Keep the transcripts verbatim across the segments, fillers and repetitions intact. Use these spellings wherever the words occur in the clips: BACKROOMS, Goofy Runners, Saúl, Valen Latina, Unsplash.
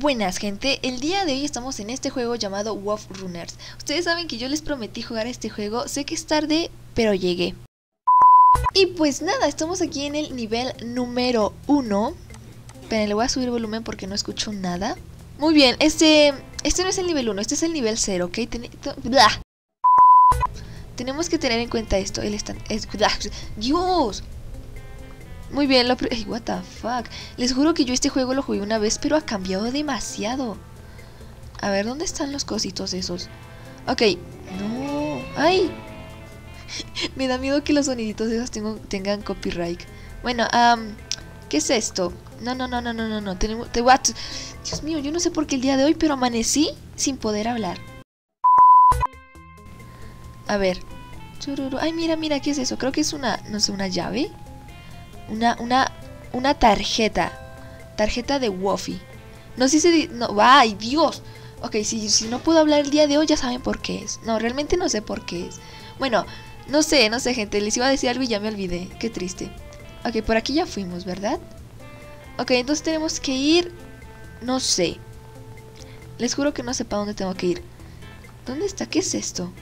Buenas gente, el día de hoy estamos en este juego llamado Goofy Runners. Ustedes saben que yo les prometí jugar a este juego, sé que es tarde, pero llegué. Y pues nada, estamos aquí en el nivel número uno. Esperen, le voy a subir volumen porque no escucho nada. Muy bien, este, este no es el nivel uno, este es el nivel cero, ¿ok? Ten, to, blah. Tenemos que tener en cuenta esto, el stand... Es, blah, ¡Dios! Muy bien, lo... Ay, what the fuck. Les juro que yo este juego lo jugué una vez, pero ha cambiado demasiado. A ver, ¿dónde están los cositos esos? Ok, no. ¡Ay! Me da miedo que los soniditos esos tengo, tengan copyright. Bueno, um, ¿qué es esto? No, no, no, no, no, no, no. Tenemos... Te... What? Dios mío, yo no sé por qué el día de hoy, pero amanecí sin poder hablar. A ver. Ay, mira, mira, ¿qué es eso? Creo que es una... No sé, una llave. Una, una, una tarjeta. Tarjeta de Goofy. No sé si se... No, ¡ay, Dios! Ok, si, si no puedo hablar el día de hoy, ya saben por qué es. No, realmente no sé por qué es. Bueno, no sé, no sé, gente. Les iba a decir algo y ya me olvidé. Qué triste. Ok, por aquí ya fuimos, ¿verdad? Ok, entonces tenemos que ir... No sé. Les juro que no sé para dónde tengo que ir. ¿Dónde está? ¿Qué es esto?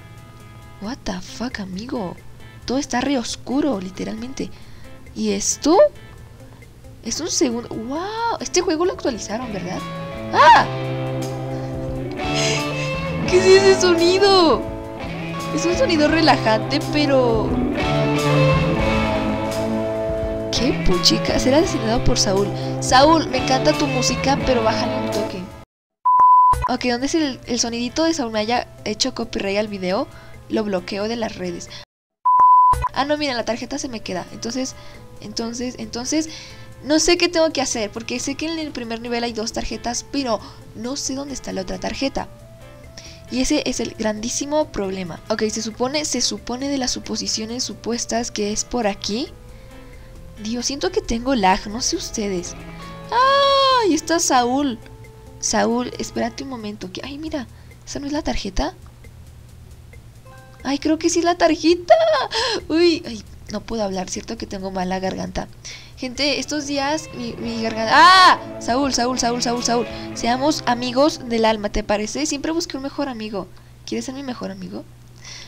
What the fuck, amigo. Todo está re oscuro, literalmente. ¿Y esto? Es un segundo... ¡Wow! Este juego lo actualizaron, ¿verdad? ¡Ah! ¿Qué es ese sonido? Es un sonido relajante, pero... ¡Qué puchica! Será asesinado por Saúl. Saúl, me encanta tu música, pero bájale un toque. Ok, ¿dónde es el, el sonidito de Saúl? Me haya hecho copyright al video. Lo bloqueo de las redes. Ah, no, mira, la tarjeta se me queda. Entonces, entonces, entonces, no sé qué tengo que hacer, porque sé que en el primer nivel hay dos tarjetas, pero no sé dónde está la otra tarjeta. Y ese es el grandísimo problema. Ok, se supone, se supone de las suposiciones supuestas que es por aquí. Dios, siento que tengo lag, no sé ustedes. ¡Ah! Ahí está Saúl. Saúl, espérate un momento. ¿Qué? Ay, mira, ¿esa no es la tarjeta? Ay, creo que sí la tarjeta. Uy, ay, no puedo hablar, cierto que tengo mala garganta. Gente, estos días mi, mi garganta... ¡Ah! Saúl, Saúl, Saúl, Saúl, Saúl. Seamos amigos del alma, ¿te parece? Siempre busqué un mejor amigo. ¿Quieres ser mi mejor amigo?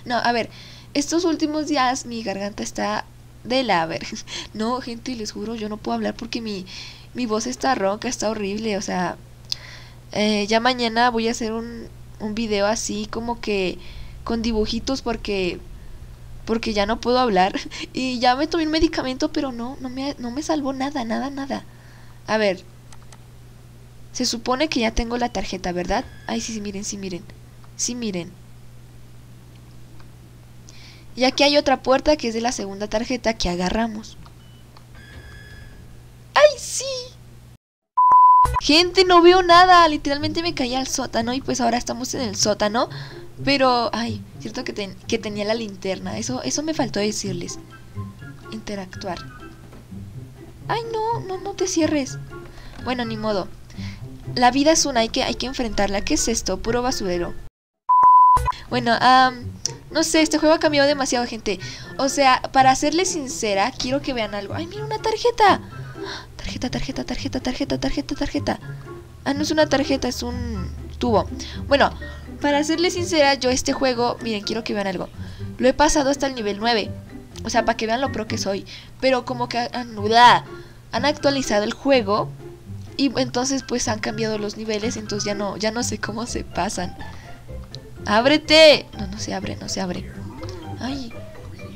No, a ver, estos últimos días mi garganta está de la... A ver, no, gente, les juro, yo no puedo hablar porque mi, mi voz está ronca, está horrible, o sea... Eh, ya mañana voy a hacer un, un video así como que... con dibujitos porque porque ya no puedo hablar y ya me tomé un medicamento pero no no me, no me salvó nada, nada, nada. A ver, se supone que ya tengo la tarjeta, ¿verdad? Ay, sí, sí, miren, sí, miren, sí, miren. Y aquí hay otra puerta que es de la segunda tarjeta que agarramos. ¡Ay, sí! Gente, no veo nada, literalmente me caí al sótano y pues ahora estamos en el sótano. Pero, ay, cierto que, ten, que tenía la linterna. Eso, eso me faltó decirles. Interactuar. Ay, no, no, no te cierres. Bueno, ni modo. La vida es una, hay que, hay que enfrentarla. ¿Qué es esto? Puro basurero. Bueno, um, no sé, este juego ha cambiado demasiado, gente. O sea, para serles sincera, quiero que vean algo. Ay, mira, una tarjeta. Tarjeta, tarjeta, tarjeta, tarjeta, tarjeta, tarjeta. Ah, no es una tarjeta, es un tubo. Bueno... Para serles sincera, yo este juego, miren, quiero que vean algo. Lo he pasado hasta el nivel nueve. O sea, para que vean lo pro que soy. Pero como que han, han actualizado el juego. Y entonces pues han cambiado los niveles. Entonces ya no, ya no sé cómo se pasan. ¡Ábrete! No, no se abre, no se abre. ¡Ay!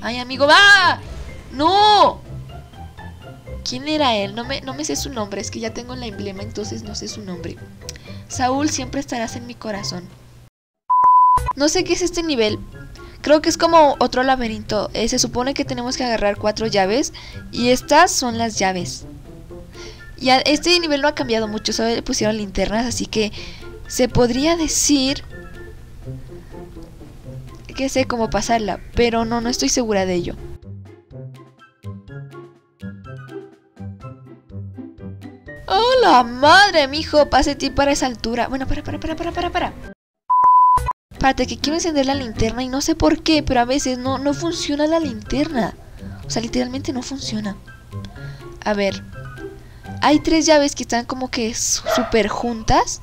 ¡Ay, amigo! ¡Va! ¡No! ¿Quién era él? No me, no me sé su nombre. Es que ya tengo la emblema, entonces no sé su nombre. Saúl, siempre estarás en mi corazón. No sé qué es este nivel. Creo que es como otro laberinto. eh, Se supone que tenemos que agarrar cuatro llaves. Y estas son las llaves. Y a este nivel no ha cambiado mucho. Solo le pusieron linternas. Así que se podría decir que sé cómo pasarla. Pero no, no estoy segura de ello. ¡Hola madre, mijo! Pase ti para esa altura. Bueno, para, para, para, para, para, para Espérate, que quiero encender la linterna y no sé por qué, pero a veces no, no funciona la linterna. O sea, literalmente no funciona. A ver. Hay tres llaves que están como que súper juntas.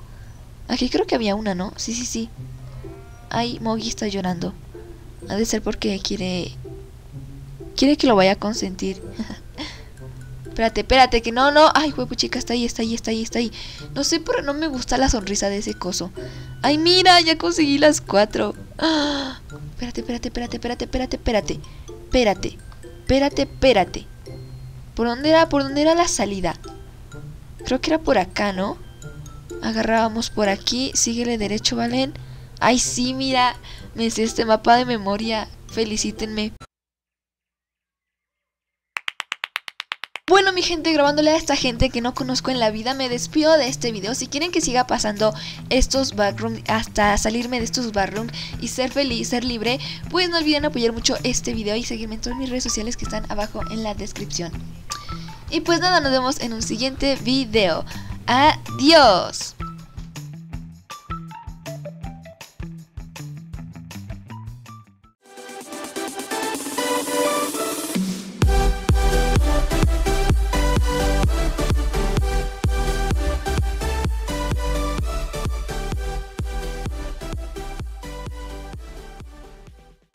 Aquí creo que había una, ¿no? Sí, sí, sí. Ay, Moggy está llorando. Ha de ser porque quiere... Quiere que lo vaya a consentir. Espérate, espérate, que no, no. Ay, huepuchica, está ahí, está ahí, está ahí, está ahí. No sé, pero no me gusta la sonrisa de ese coso. Ay, mira, ya conseguí las cuatro. ¡Ah! Espérate, espérate, espérate, espérate, espérate, espérate. Espérate, espérate, espérate. ¿Por dónde era? ¿Por dónde era la salida? Creo que era por acá, ¿no? Agarrábamos por aquí. Síguele derecho, Valen. Ay, sí, mira. Me sé este mapa de memoria. Felicítenme. Bueno, mi gente, grabándole a esta gente que no conozco en la vida, me despido de este video. Si quieren que siga pasando estos backrooms, hasta salirme de estos backrooms y ser feliz, ser libre, pues no olviden apoyar mucho este video y seguirme en todas mis redes sociales que están abajo en la descripción. Y pues nada, nos vemos en un siguiente video. ¡Adiós!